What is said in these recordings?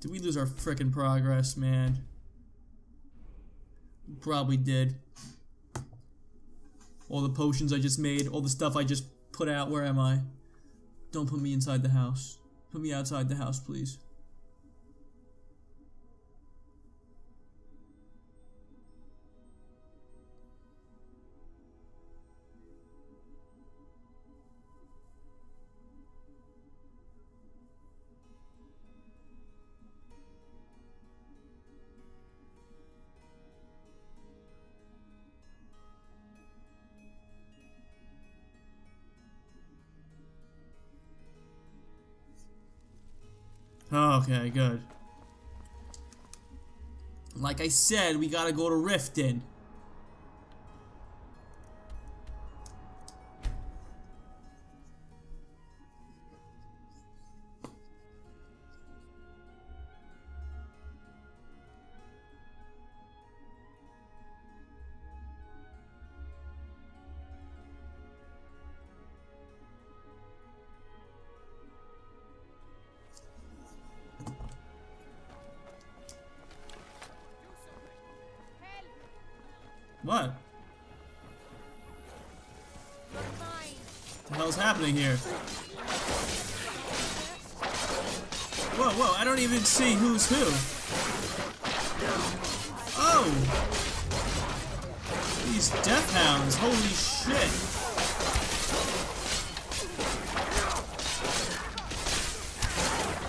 Did we lose our frickin' progress, man? Probably did. All the potions I just made, all the stuff I just put out, where am I? Don't put me inside the house. Put me outside the house, please. Okay, good. Like I said, we gotta go to Riften. What? What the hell's happening here? Whoa, whoa, I don't even see who's who. Oh! These death hounds, holy shit!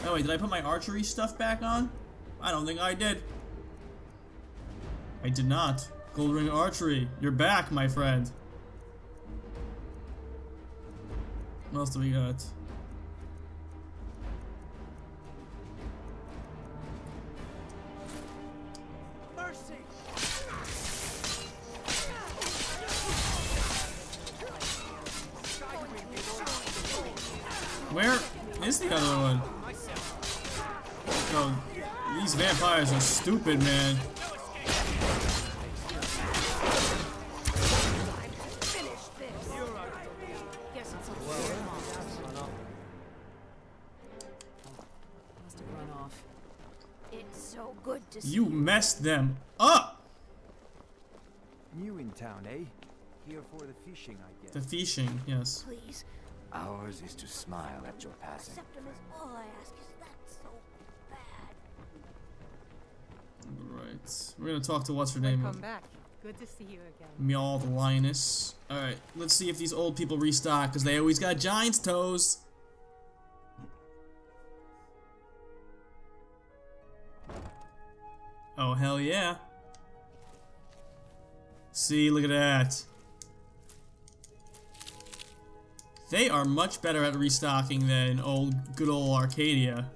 Oh wait, did I put my archery stuff back on? I don't think I did. I did not. Gold Ring Archery, you're back, my friend. What else do we got? Where is the other one? Oh, these vampires are stupid, man. You messed them up. New in town, eh? Here for the fishing, I guess. The fishing, yes. Please. Ours is to smile at your passing. All I ask is that so bad. Right. We're gonna talk to what's her name. Come back. Good to see you again. Mjoll the lioness. All right. Let's see if these old people restock, cause they always got giant's toes. Oh, hell yeah. See, look at that. They are much better at restocking than good old Arcadia.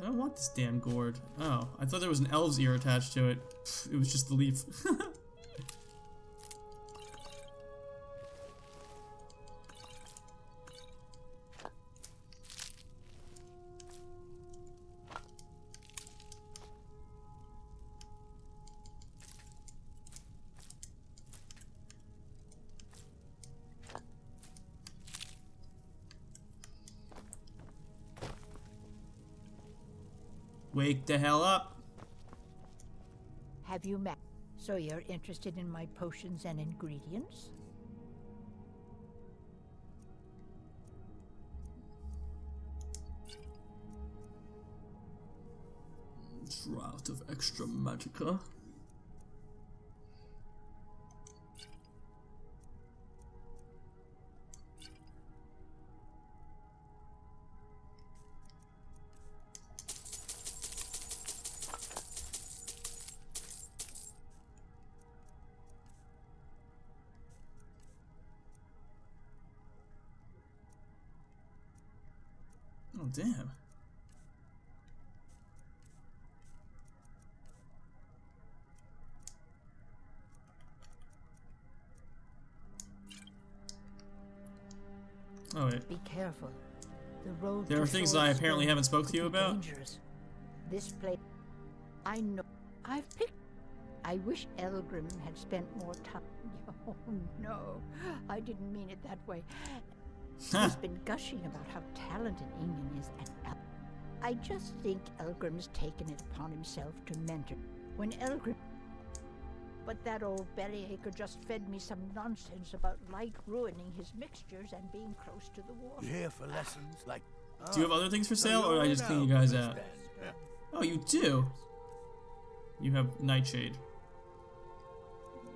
I don't want this damn gourd. Oh, I thought there was an elf's ear attached to it. It was just the leaf. Wake the hell up. Have you met? So you're interested in my potions and ingredients? Draught of extra magicka. Oh, damn. Oh, wait. Be careful. The road there are things that I apparently haven't spoke to you about. Dangerous. This place I know. I've picked I wish Elgrim had spent more time. Oh no, I didn't mean it that way. He's been gushing about how talented Ingun is, and I just think Elgrim's taken it upon himself to mentor. When Elgrim... But that old bellyacre just fed me some nonsense about light ruining his mixtures and being close to the water. Here for lessons like... Do you have other things for sale, or I just clean you guys out? Oh, you do? You have Nightshade.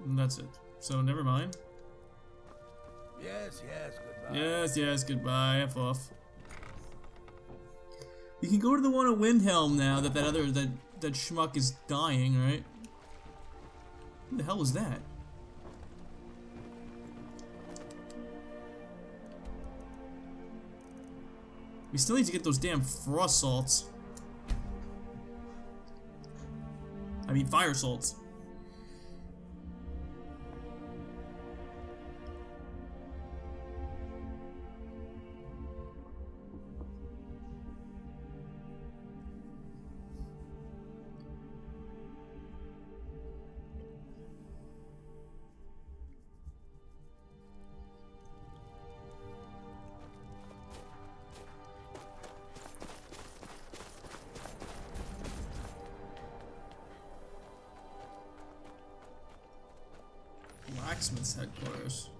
And that's it. So, never mind. Yes, yes, goodbye. Yes, yes, goodbye. F off. We can go to the one at Windhelm now that that schmuck is dying, right? Who the hell was that? We still need to get those damn frost salts. I mean, fire salts. Blacksmith's headquarters.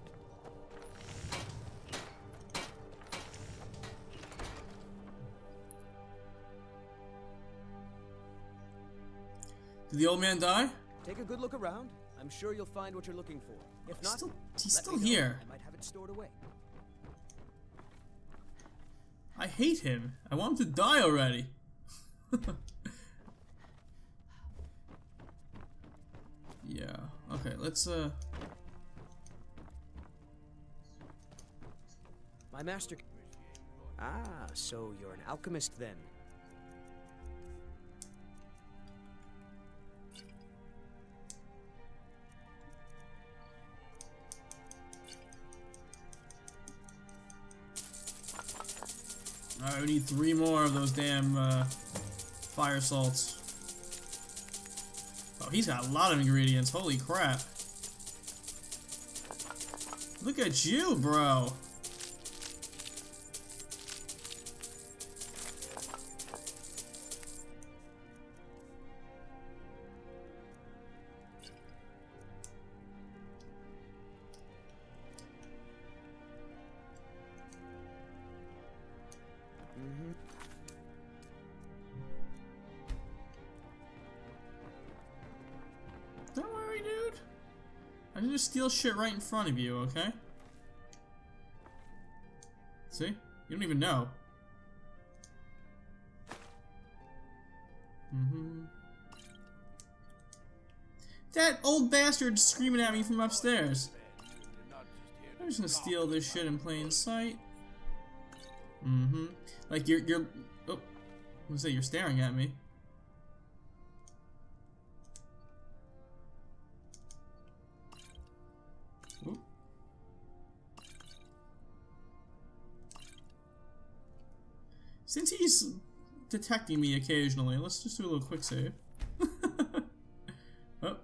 Did the old man die? Take a good look around. I'm sure you'll find what you're looking for. If not, he's still here. I might have it stored away. I hate him. I want him to die already. Yeah. Okay. Let's My master. Ah, so you're an alchemist then. All right, we need 3 more of those damn fire salts. Oh, he's got a lot of ingredients. Holy crap! Look at you, bro. I can just steal shit right in front of you, okay? See? You don't even know. Mm-hmm. That old bastard's screaming at me from upstairs. I'm just gonna steal this shit in plain sight. Mm-hmm. Like you're oh, I'm gonna say you're staring at me. Since he's detecting me occasionally, let's just do a little quick save. Oh.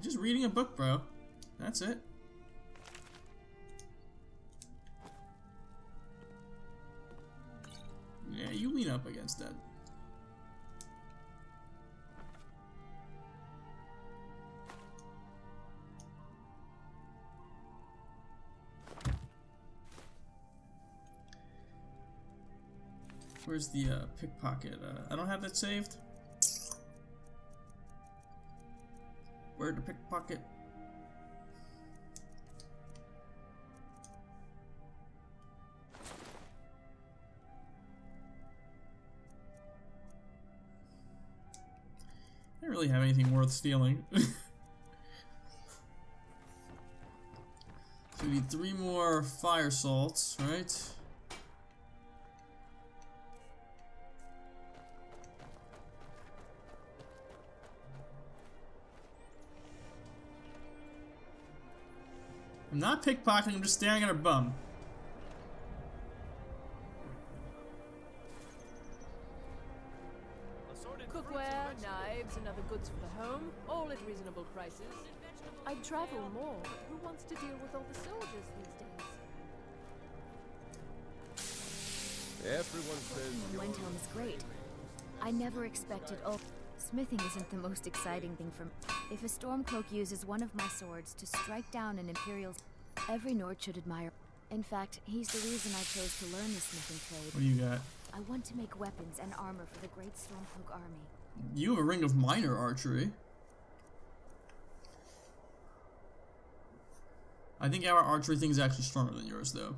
Just reading a book, bro. That's it. Yeah, you lean up against that. Where's the pickpocket? I don't have that saved. Where'd the pickpocket? I don't really have anything worth stealing. So we need 3 more fire salts, right? I'm not pickpocketing, I'm just staring at her bum. fruits and other goods for the home, all at reasonable prices. I'd travel more. Who wants to deal with all the soldiers these days? Everyone says Windhelm is great. I never expected. Oh, smithing isn't the most exciting thing for me. If a Stormcloak uses one of my swords to strike down an Imperial, every Nord should admire. In fact, he's the reason I chose to learn the smithing trade. What do you got? I want to make weapons and armor for the great Stormcloak army. You have a ring of minor archery. I think our archery thing is actually stronger than yours, though.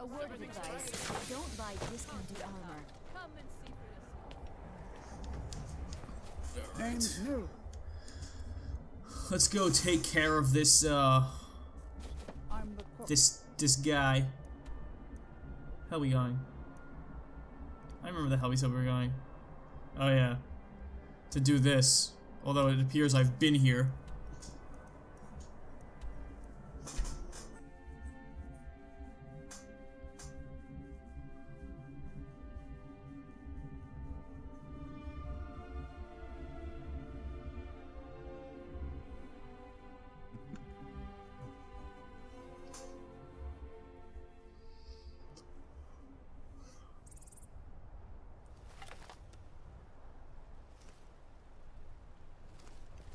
A word of advice, don't buy discounted armor. Come and see for yourself. All right. Let's go take care of this, this guy. How are we going? I remember the hell we said we were going. Oh yeah. To do this. Although it appears I've been here.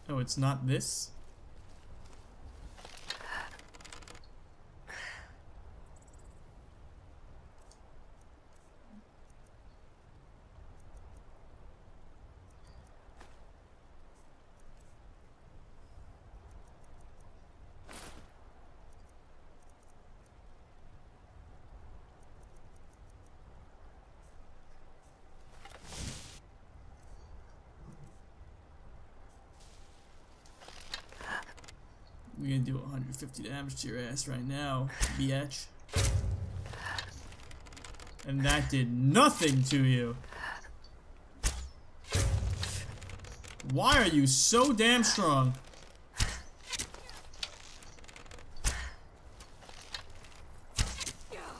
Oh, it's not this? We're gonna do 150 damage to your ass right now, bitch. And that did nothing to you. Why are you so damn strong?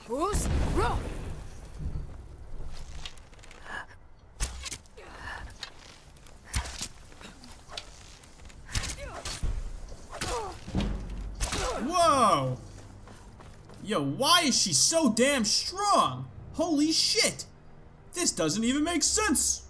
Fus Ro Dah! Yo, why is she so damn strong? Holy shit! This doesn't even make sense!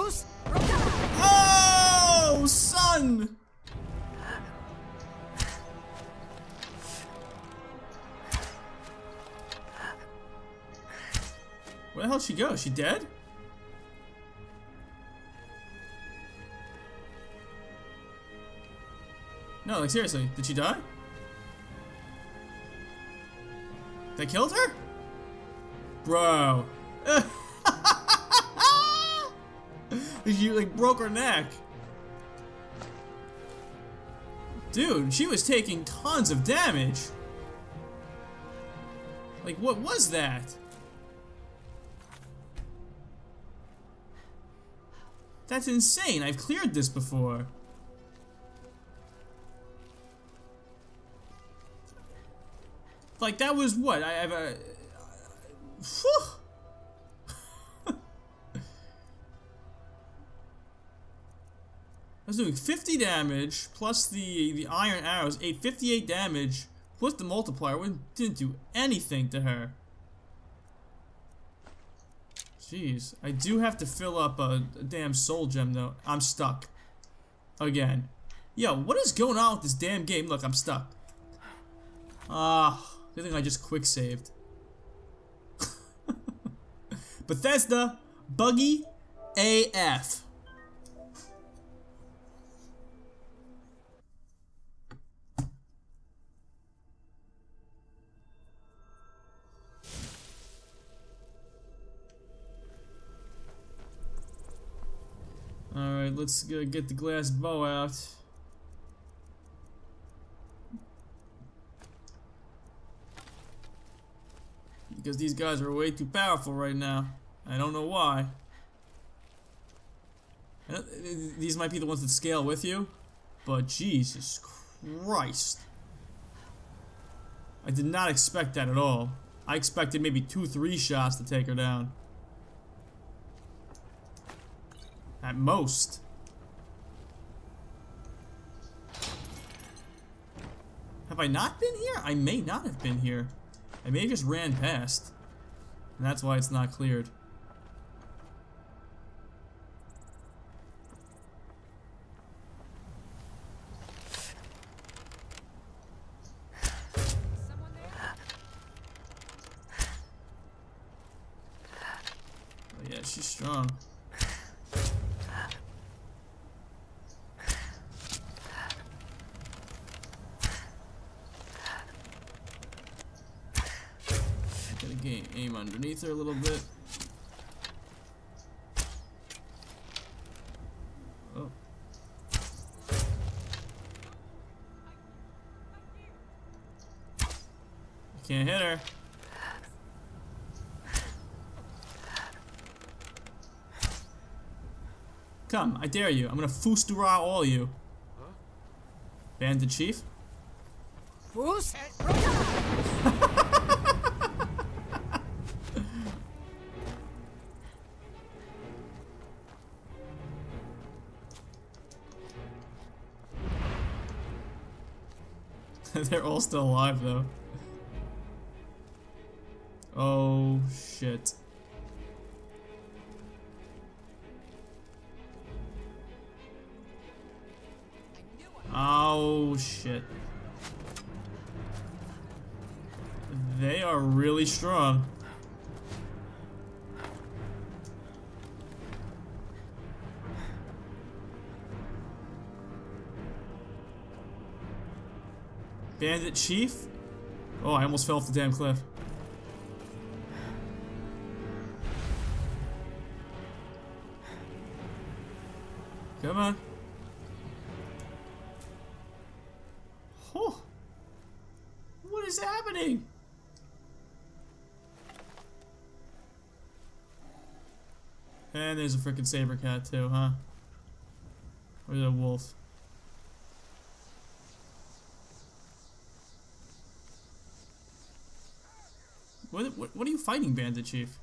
Oh, son! Where the hell'd she go? She dead? No, like seriously, did she die? They killed her? Bro. You like broke her neck. Dude, she was taking tons of damage. Like what was that? That's insane. I've cleared this before. Like that was what? Whew. I was doing 50 damage, plus the iron arrows, 858 damage, plus the multiplier, we didn't do anything to her. Jeez, I do have to fill up a damn soul gem though. I'm stuck. Again. Yo, what is going on with this damn game? Look, I'm stuck. Ah, good thing I just quick saved. Bethesda, buggy, AF. Alright, let's get the glass bow out. Because these guys are way too powerful right now. I don't know why. These might be the ones that scale with you, but Jesus Christ. I did not expect that at all. I expected maybe 2-3 shots to take her down. At most. Have I not been here? I may not have been here. I may have just ran past. And that's why it's not cleared. Oh yeah, she's strong. Aim underneath her a little bit. Oh. Can't hit her. Come, I dare you. I'm gonna Fus Ro Dah all you. Bandit Chief. Fus Ro Dah. They're all still alive, though. Oh, shit. Oh, shit. They are really strong. Bandit Chief? Oh, I almost fell off the damn cliff. Come on. Oh. What is happening? And there's a freaking saber cat too, huh? Or is it a wolf? What are you fighting, Bandit Chief?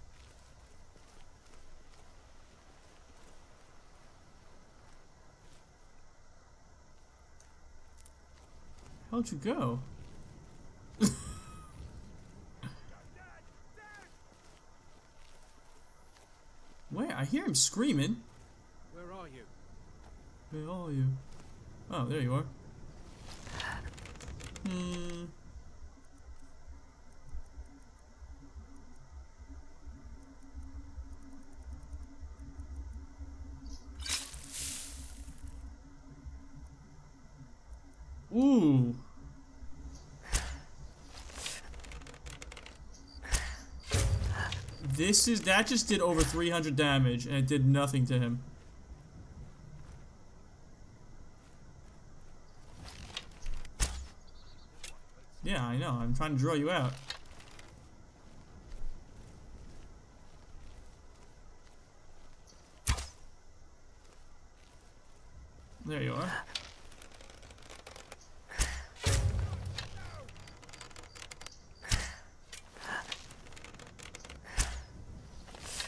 How'd you go? Where? I hear him screaming. Where are you? Where are you? Oh, there you are. Hmm. Ooh. This is, that just did over 300 damage and it did nothing to him. Yeah, I know. I'm trying to draw you out. There you are.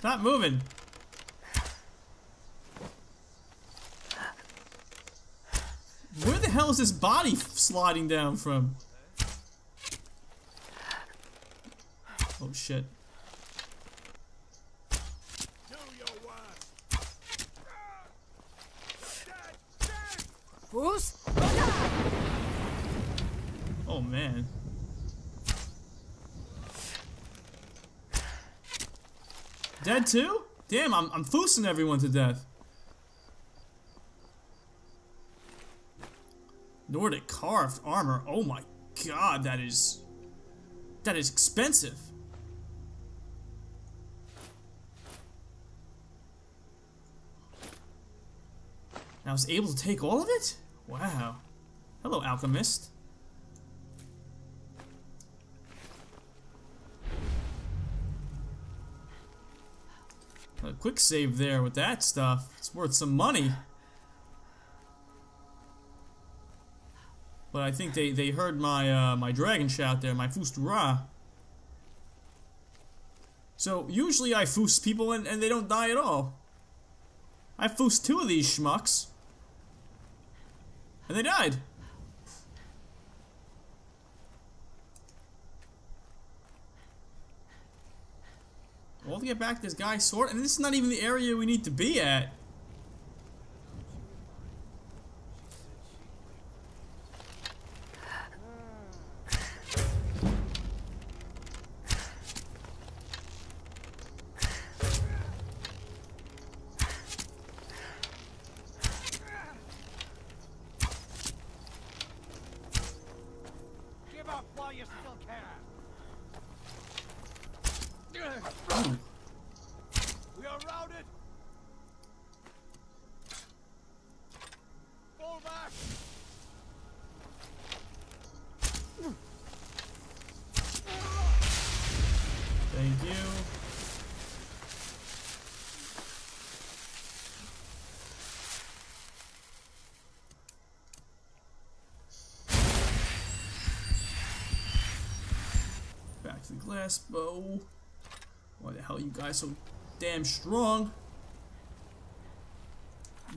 Not moving. Where the hell is this body sliding down from? Oh shit. Oh man. Dead too? Damn, I'm foosing everyone to death. Nordic carved armor. Oh my god, that is expensive. And I was able to take all of it? Wow. Hello, alchemist. A quick save there with that stuff. It's worth some money. But I think they heard my my dragon shout there, my Fus Ro Dah. So usually I foos people and they don't die at all. I foosed two of these schmucks. And they died. Well, to get back this guy's sword, and this is not even the area we need to be at. Glass bow. Why the hell are you guys so damn strong?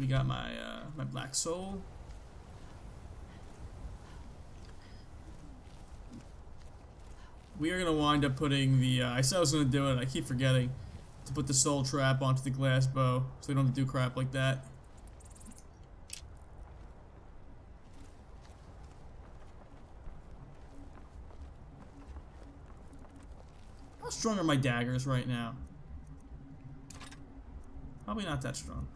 We got my my black soul. We are gonna wind up putting the. I said I was gonna do it. I keep forgetting to put the soul trap onto the glass bow, so we don't have to do crap like that. How strong are my daggers right now? Probably not that strong.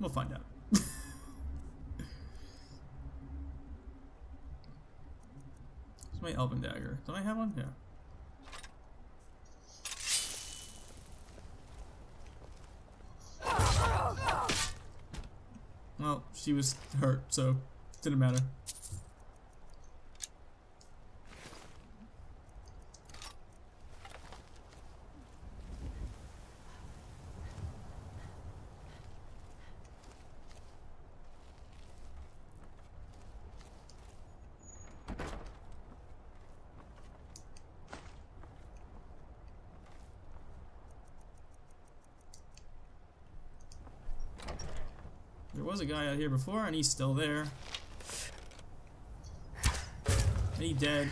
We'll find out. It's my elven dagger. Don't I have one? Yeah. Well, she was hurt, so it didn't matter. Was a guy out here before, and he's still there. And he dead.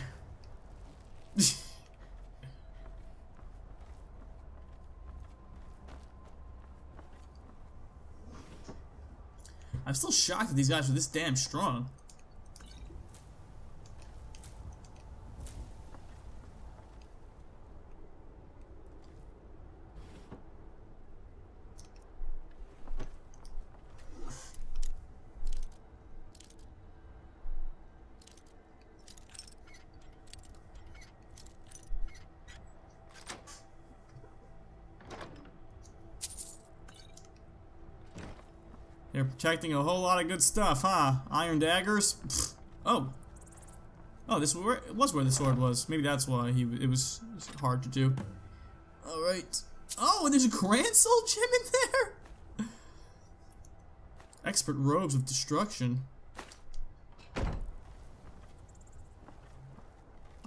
I'm still shocked that these guys were this damn strong. They're protecting a whole lot of good stuff, huh? Iron daggers? Pfft. Oh. Oh, this was where the sword was. Maybe that's why it was hard to do. Alright. Oh, and there's a Grand Soul gem in there? Expert robes of destruction.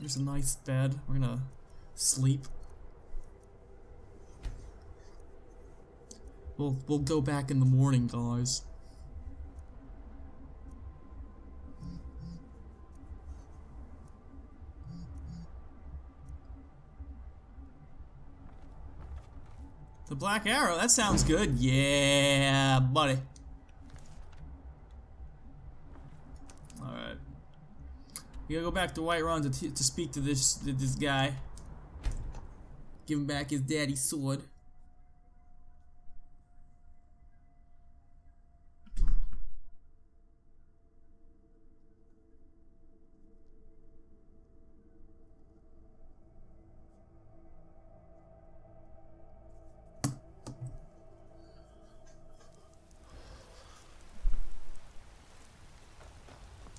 There's a nice bed. We're gonna sleep. We'll go back in the morning, guys. The black arrow, that sounds good. Yeah, buddy. Alright. We gotta go back to Whiterun to speak to this guy. Give him back his daddy's sword.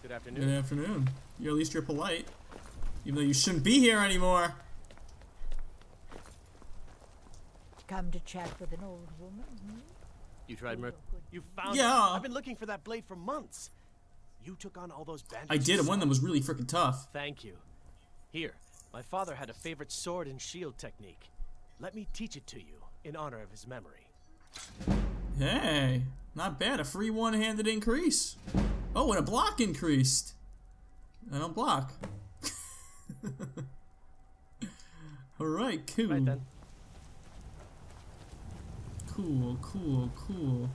Good afternoon. Good afternoon. At least you're polite. Even though you shouldn't be here anymore. Come to chat with an old woman. Hmm? You tried murder. You found it. Yeah. I've been looking for that blade for months. You took on all those bandits. I did, and one of them was really freaking tough. Thank you. Here, my father had a favorite sword and shield technique. Let me teach it to you in honor of his memory. Hey, not bad. A free one-handed increase. Oh, and a block increased. I don't block. Alright, cool. Right then. Cool.